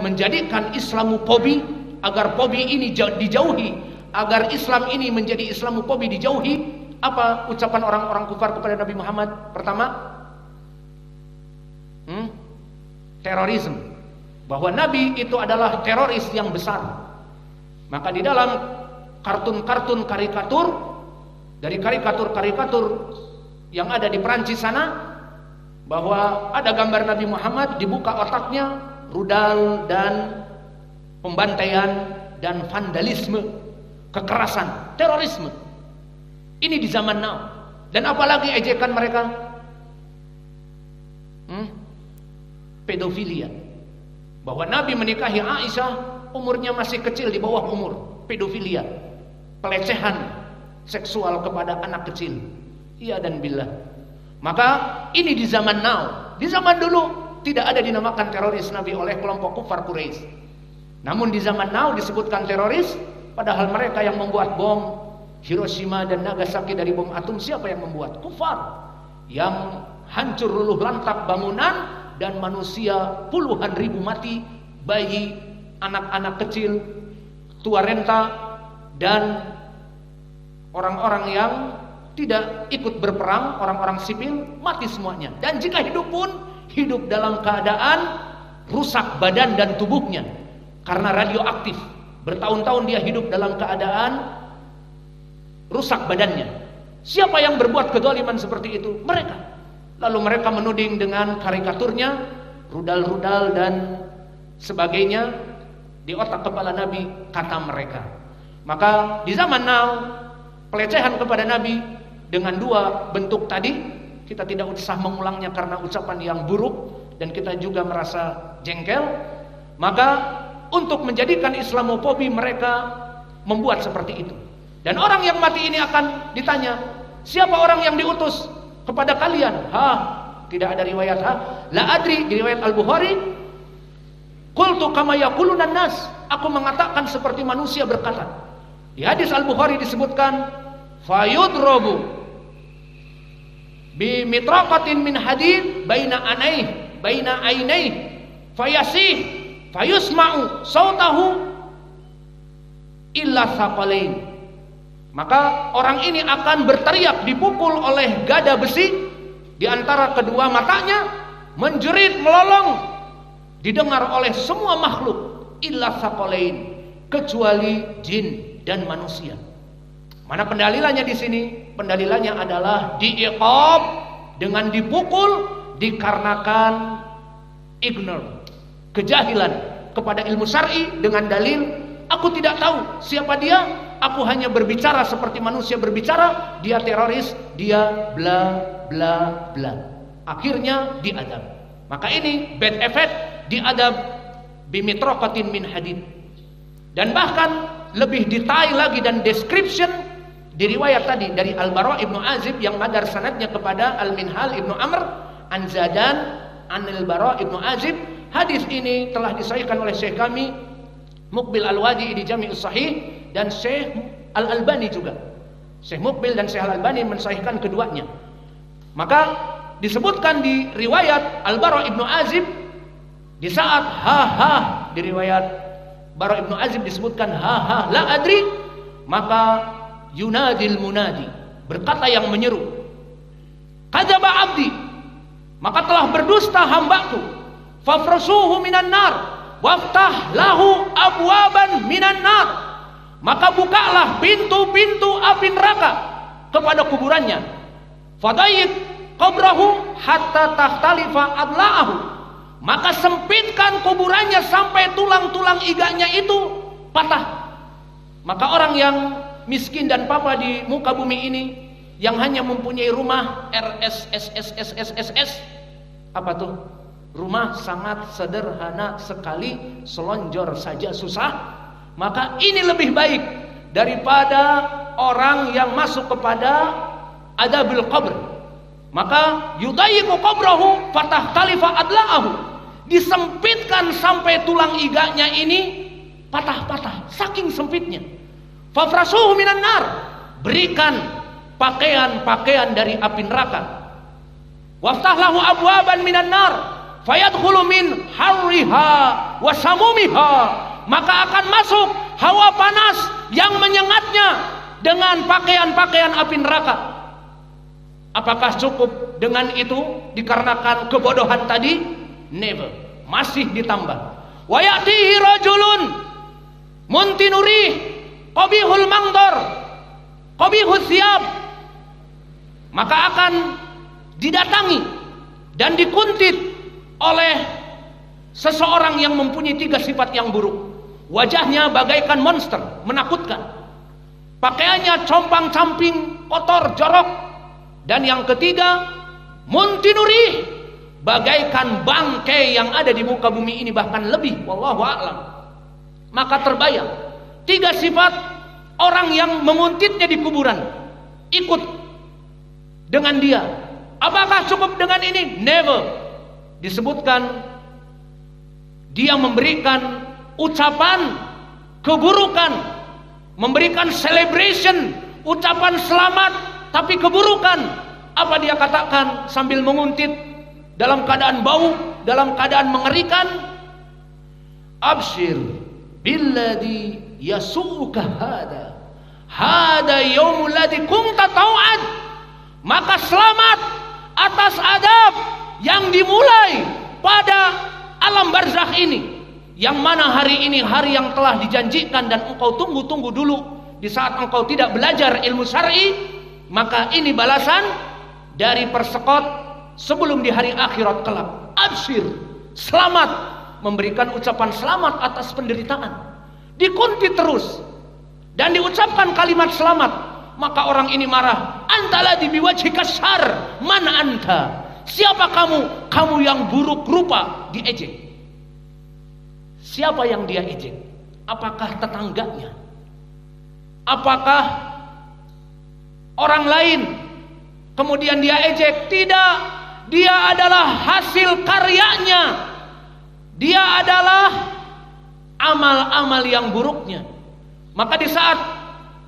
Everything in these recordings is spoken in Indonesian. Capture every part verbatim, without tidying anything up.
menjadikan Islamofobi, agar fobi ini dijauhi, agar Islam ini menjadi Islamofobi dijauhi. Apa ucapan orang-orang kufar kepada Nabi Muhammad? Pertama, hmm, terorisme, bahwa Nabi itu adalah teroris yang besar. Maka di dalam kartun-kartun karikatur, dari karikatur-karikatur yang ada di Perancis sana, bahwa ada gambar Nabi Muhammad dibuka otaknya, rudal dan pembantaian dan vandalisme, kekerasan, terorisme. Ini di zaman now. Dan apalagi ejekan mereka, hmm? pedofilia, bahwa Nabi menikahi Aisyah umurnya masih kecil, di bawah umur. Pedofilia, pelecehan seksual kepada anak kecil. Iya dan billah. Maka ini di zaman now. Di zaman dulu tidak ada dinamakan teroris Nabi oleh kelompok kufar Quraisy. Namun di zaman now disebutkan teroris, padahal mereka yang membuat bom Hiroshima dan Nagasaki dari bom atom, siapa yang membuat? Kufar. Yang hancur luluh lantak bangunan dan manusia puluhan ribu mati, bayi, anak-anak kecil, tua renta, dan orang-orang yang tidak ikut berperang, orang-orang sipil, mati semuanya. Dan jika hidup pun hidup dalam keadaan rusak badan dan tubuhnya karena radioaktif. Bertahun-tahun dia hidup dalam keadaan rusak badannya. Siapa yang berbuat kezaliman seperti itu? Mereka. Lalu mereka menuding dengan karikaturnya, rudal-rudal dan sebagainya di otak kepala Nabi, kata mereka. Maka di zaman now, pelecehan kepada Nabi dengan dua bentuk tadi, kita tidak usah mengulangnya karena ucapan yang buruk, dan kita juga merasa jengkel. Maka untuk menjadikan Islamofobi, mereka membuat seperti itu. Dan orang yang mati ini akan ditanya, siapa orang yang diutus kepada kalian? Hah, tidak ada riwayat. Hah, la adri, di riwayat Al-Bukhari, qultu kama yaquluna nas, aku mengatakan seperti manusia berkata. Di hadis Al-Bukhari disebutkan, fayudrobu bi mitraqatin min hadid baina anaih baina ainaih fayasih fayusma'u sautahu illa saqalain. Maka orang ini akan berteriak, dipukul oleh gada besi di antara kedua matanya, menjerit melolong, didengar oleh semua makhluk, illa saqalain, kecuali jin dan manusia. Mana pendalilannya di sini? Pendalilannya adalah diiqab, dengan dipukul, dikarenakan ignorant, kejahilan kepada ilmu syar'i, dengan dalil aku tidak tahu siapa dia, aku hanya berbicara seperti manusia berbicara, dia teroris, dia bla bla bla. Akhirnya diadab. Maka ini bad effect, diadab bimitroqatin min hadid. Dan bahkan lebih detail lagi dan description di riwayat tadi dari Al-Bara' ibnu Azib yang madar sanadnya kepada Al-Minhal ibnu Amr an Zadan an Al-Bara' ibnu Azib. Hadis ini telah disahihkan oleh Syekh kami Muqbil Al-Wadi di Jami'us Sahih, dan Syekh Al-Albani juga. Syekh Muqbil dan Syekh Al-Albani mensahihkan keduanya. Maka disebutkan di riwayat Al-Bara' ibnu Azib, di saat ha-ha, di riwayat Bara' ibnu Azib disebutkan ha-ha la adri, maka yunadil munadi, berkata yang menyeru, kadzaba abdi, maka telah berdusta hambaku, fafrasuhu minan nar waftah lahu abwaban minan nar, maka bukalah pintu-pintu api neraka kepada kuburannya, fadayyik qabrahu hatta takhtalifa adla'ahu, maka sempitkan kuburannya sampai tulang-tulang iganya itu patah. Maka orang yang miskin dan papa di muka bumi ini, yang hanya mempunyai rumah R S S S S S S S, apa tuh? Rumah sangat sederhana sekali, selonjor saja susah. Maka ini lebih baik daripada orang yang masuk kepada adabil qabr. Maka yudayyiqu qabrahu fatah talifa adla'ahu, disempitkan sampai tulang iganya ini patah-patah, saking sempitnya. Fafrasuhu minan nar, berikan pakaian-pakaian dari api neraka. Waftahlahu abwaban minan nar, fayadkhulu min harriha wa samumiha, maka akan masuk hawa panas yang menyengatnya dengan pakaian-pakaian api neraka. Apakah cukup dengan itu dikarenakan kebodohan tadi? Never, masih ditambah. Wa ya'tihi rajulun muntinuri qabihul mangdor qabihus siyab, maka akan didatangi dan dikuntit oleh seseorang yang mempunyai tiga sifat yang buruk. Wajahnya bagaikan monster, menakutkan. Pakaiannya compang-camping, kotor, jorok. Dan yang ketiga, muntinuri, bagaikan bangkai yang ada di muka bumi ini, bahkan lebih. Wallahu a'lam. Maka terbayang tiga sifat orang yang menguntitnya di kuburan, ikut dengan dia. Apakah cukup dengan ini? Never. Disebutkan dia memberikan ucapan keburukan, memberikan celebration, ucapan selamat, tapi keburukan. Apa dia katakan sambil menguntit dalam keadaan bau, dalam keadaan mengerikan? Abshir billadhi yasu'uka hada hada yaumul ladzi kunta tau'ad, maka selamat atas adab yang dimulai pada alam barzakh ini, yang mana hari ini hari yang telah dijanjikan dan engkau tunggu-tunggu dulu. Di saat engkau tidak belajar ilmu syar'i, maka ini balasan dari persekot sebelum di hari akhirat kelak. Abshir, selamat, memberikan ucapan selamat atas penderitaan, dikuntit terus dan diucapkan kalimat selamat. Maka orang ini marah, antala dibiwajhika syar, man anta, siapa kamu? Kamu yang buruk rupa, diejek. Siapa yang dia ejek? Apakah tetangganya? Apakah orang lain? Kemudian dia ejek? Tidak, dia adalah hasil karyanya, dia adalah amal-amal yang buruknya. Maka di saat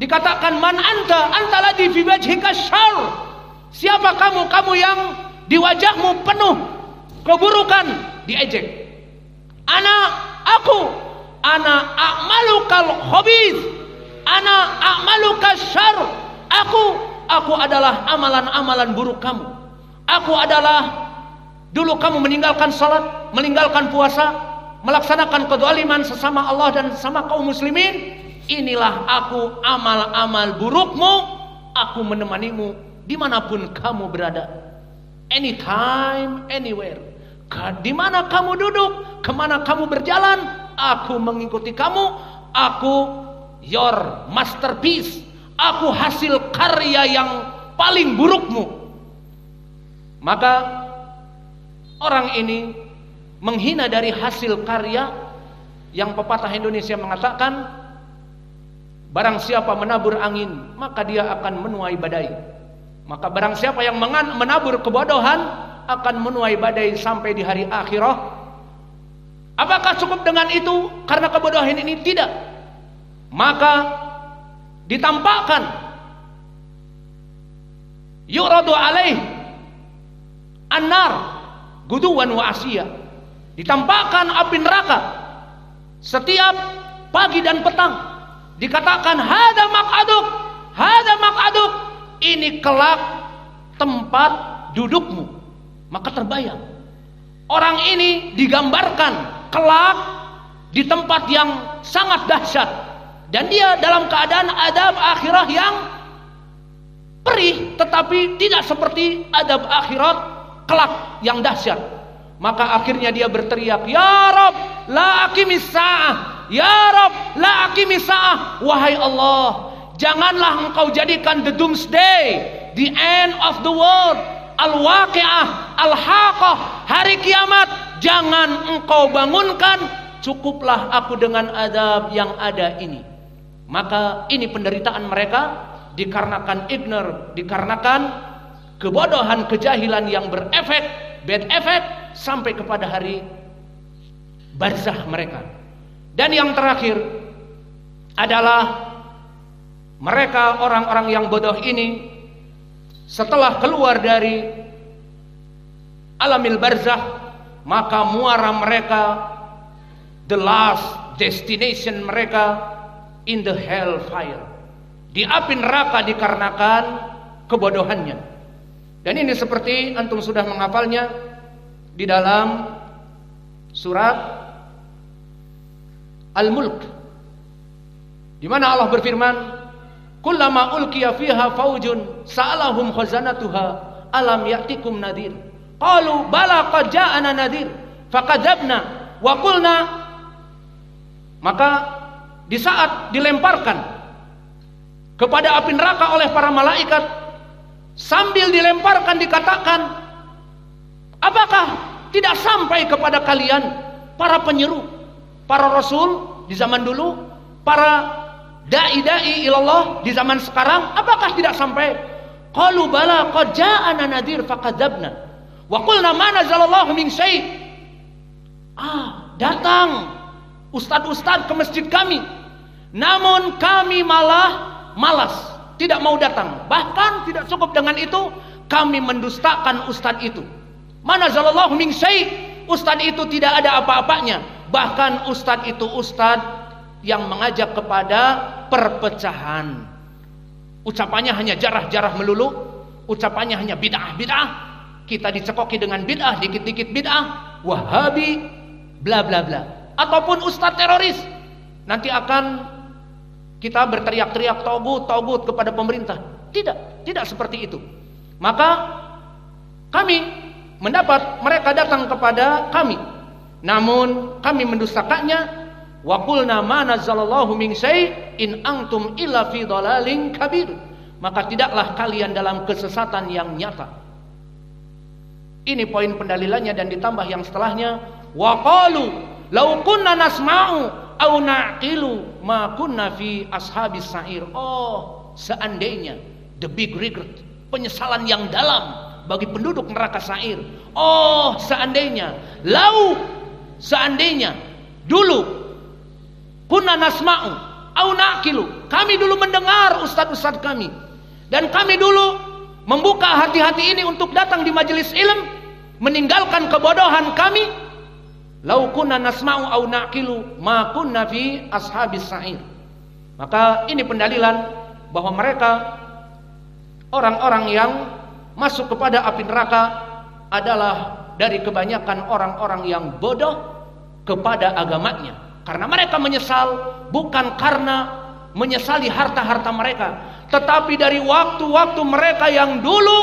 dikatakan man anta, antala di fi wajhika syarr, siapa kamu? Kamu yang di wajahmu penuh keburukan, diejek. Ana, aku, ana a'malukal khabith, ana a'malukal syar, aku, aku adalah amalan-amalan buruk kamu. Aku adalah, dulu kamu meninggalkan salat, meninggalkan puasa, melaksanakan kedzaliman sesama Allah dan sesama kaum muslimin. Inilah aku, amal-amal burukmu, aku menemanimu dimanapun kamu berada. Anytime, anywhere, di mana kamu duduk, kemana kamu berjalan, aku mengikuti kamu. Aku your masterpiece, aku hasil karya yang paling burukmu. Maka orang ini menghina dari hasil karya, yang pepatah Indonesia mengatakan, barang siapa menabur angin, maka dia akan menuai badai. Maka barang siapa yang menabur kebodohan akan menuai badai sampai di hari akhirah. Apakah cukup dengan itu karena kebodohan ini? Tidak. Maka ditampakkan yuradu alaih annar guduwan wa asiyah, ditampakkan api neraka setiap pagi dan petang. Dikatakan hada maq'aduk, hada maq'aduk, ini kelak tempat dudukmu. Maka terbayang orang ini digambarkan kelak di tempat yang sangat dahsyat, dan dia dalam keadaan adab akhirat yang perih, tetapi tidak seperti adab akhirat kelak yang dahsyat. Maka akhirnya dia berteriak, ya Rob la aqimis sa'ah, ya Rob la aqimis sa'ah, wahai Allah, janganlah engkau jadikan the doomsday, the end of the world, al-waqi'ah, al-haqah, hari kiamat, jangan engkau bangunkan, cukuplah aku dengan adab yang ada ini. Maka ini penderitaan mereka dikarenakan ignorance, dikarenakan kebodohan, kejahilan yang berefek, bad effect, sampai kepada hari barzakh mereka. Dan yang terakhir adalah mereka orang-orang yang bodoh ini setelah keluar dari alamil barzakh maka muara mereka, the last destination mereka in the hellfire, di api neraka dikarenakan kebodohannya. Dan ini seperti antum sudah menghafalnya di dalam surat Al-Mulk, di mana Allah berfirman, kullama ulqiya fiha faujun sa'alahum khazanatuha alam ya'tikum nadhir qalu bala qad ja'ana nadhir fakadzabna wa qulna. Maka di saat dilemparkan kepada api neraka oleh para malaikat, sambil dilemparkan dikatakan, apakah tidak sampai kepada kalian para penyeru, para rasul di zaman dulu, para da'i-da'i ilallah di zaman sekarang, apakah tidak sampai? Qalu bala qad ja'ana nadhir fakadzabna wa qulna ma nazalallahu min syai'. Ah, datang ustadz-ustadz ke masjid kami, namun kami malah malas, tidak mau datang. Bahkan tidak cukup dengan itu, kami mendustakan ustadz itu. Mana zalallahu min syai', ustadz itu tidak ada apa-apanya. Bahkan ustadz itu ustadz yang mengajak kepada perpecahan. Ucapannya hanya jarah-jarah melulu, ucapannya hanya bid'ah-bid'ah. Kita dicekoki dengan bid'ah, dikit-dikit bid'ah, wahabi, bla bla bla. Ataupun ustadz teroris, nanti akan kita berteriak-teriak togut, togut kepada pemerintah. Tidak, tidak seperti itu. Maka kami mendapat mereka datang kepada kami, namun kami mendustakannya. Wa qulna ma nazzalallahu min syai' in antum illa fi dhalalin kabir. Maka tidaklah kalian dalam kesesatan yang nyata. Ini poin pendalilannya, dan ditambah yang setelahnya, wa qalu lau kunna nasma'u au naqilu ma kunna fi ashabis sa'ir. Oh, seandainya, the big regret, penyesalan yang dalam bagi penduduk neraka sa'ir. Oh, seandainya, lau, seandainya dulu kunna nasma'u au naqilu, kami dulu mendengar ustadz-ustadz kami, dan kami dulu membuka hati-hati ini untuk datang di majelis ilmu, meninggalkan kebodohan kami. Lau kunna nasma'u au naqilu ma kunna fi ashabis sa'ir. Maka ini pendalilan bahwa mereka, orang-orang yang masuk kepada api neraka, adalah dari kebanyakan orang-orang yang bodoh kepada agamanya. Karena mereka menyesal, bukan karena menyesali harta-harta mereka, tetapi dari waktu-waktu mereka yang dulu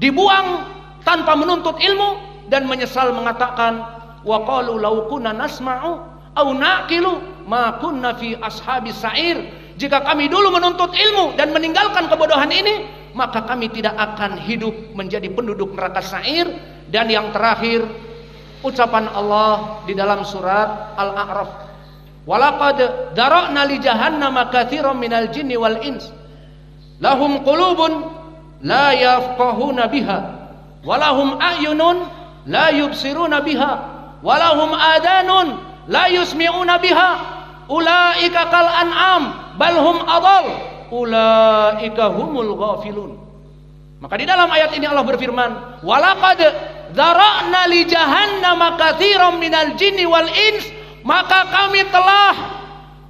dibuang tanpa menuntut ilmu, dan menyesal mengatakan, wa qalu law kunna nasma'u aw naqilu ma kunna fi ashabis sa'ir. Jika kami dulu menuntut ilmu dan meninggalkan kebodohan ini, maka kami tidak akan hidup menjadi penduduk neraka sa'ir. Dan yang terakhir, ucapan Allah di dalam surat Al-A'raf, wa laqad dara'na li jahannama katsiran minal jinni wal ins lahum qulubun la yafqahuna biha wa lahum a'yunun la yubsiruna biha walahum adanun la yusmi'una biha ulaika kal an'am balhum adal ulaika humul ghafilun. Maka di dalam ayat ini Allah berfirman, walaqad dzara'na li jahannama katsiran minal jinni wal ins, maka kami telah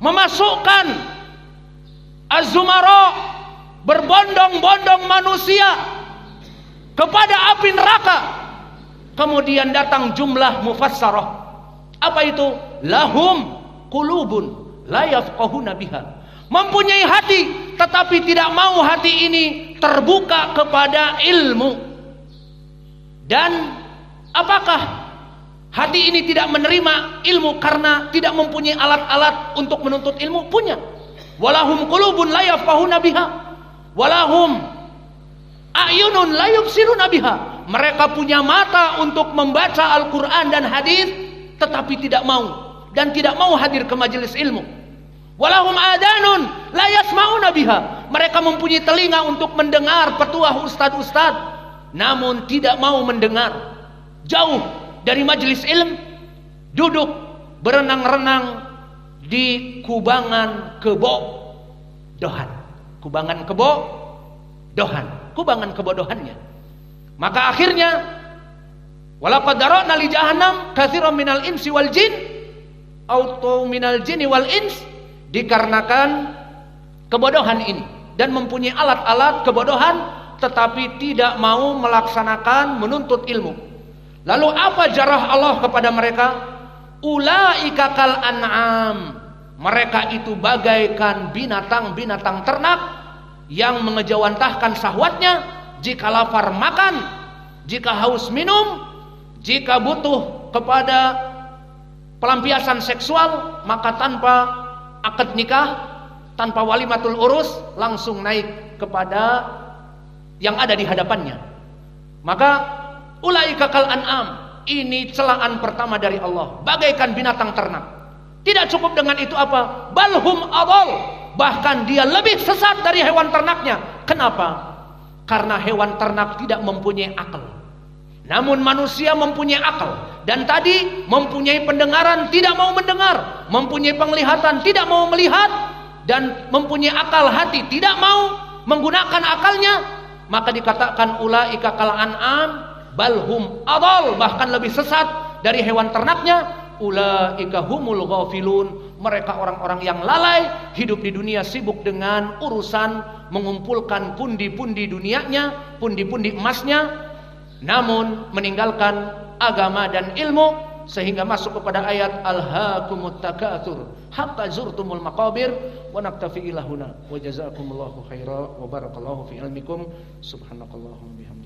memasukkan az-zumara, berbondong-bondong manusia kepada api neraka. Kemudian datang jumlah mufassarah. Apa itu? Lahum qulubun la yafqahuna biha, mempunyai hati tetapi tidak mau hati ini terbuka kepada ilmu. Dan apakah hati ini tidak menerima ilmu karena tidak mempunyai alat-alat untuk menuntut ilmu? Punya. Walahum qulubun la yafqahuna biha walahum a'yunun la yubsiruna biha. Mereka punya mata untuk membaca Al-Quran dan hadis, tetapi tidak mau, dan tidak mau hadir ke majelis ilmu. Walahum adanun la yasma'una biha. Mereka mempunyai telinga untuk mendengar petuah ustadz-ustadz, namun tidak mau mendengar. Jauh dari majelis ilmu, duduk berenang-renang di kubangan kebo dohan. Kubangan kebo dohan, kubangan kebodohannya. Maka akhirnya Walaqad darana li jahannam katsiran minal insi wal jin auto minal jinni wal ins, dikarenakan kebodohan ini dan mempunyai alat-alat kebodohan tetapi tidak mau melaksanakan menuntut ilmu. Lalu apa jarah Allah kepada mereka? Ulaika kal an'am, mereka itu bagaikan binatang-binatang ternak yang mengejawantahkan syahwatnya. Jika lapar makan, jika haus minum, jika butuh kepada pelampiasan seksual, maka tanpa akad nikah, tanpa walimatul urus, langsung naik kepada yang ada di hadapannya. Maka ulaika kal an'am, ini celaan pertama dari Allah, bagaikan binatang ternak. Tidak cukup dengan itu apa? Balhum adol, bahkan dia lebih sesat dari hewan ternaknya. Kenapa? Karena hewan ternak tidak mempunyai akal, namun manusia mempunyai akal. Dan tadi mempunyai pendengaran tidak mau mendengar, mempunyai penglihatan tidak mau melihat, dan mempunyai akal hati tidak mau menggunakan akalnya. Maka dikatakan ulaika kal an'am balhum adol, bahkan lebih sesat dari hewan ternaknya. Ulaika humul ghafilun, mereka orang-orang yang lalai, hidup di dunia sibuk dengan urusan mengumpulkan pundi-pundi dunianya, pundi-pundi emasnya, namun meninggalkan agama dan ilmu, sehingga masuk kepada ayat alhaakumut takatsur hatta zurtumul maqabir wa naktafi ilahuna wa jazakumullahu khairan wa barakallahu fi ilmikum subhanakallahumma bihamdika.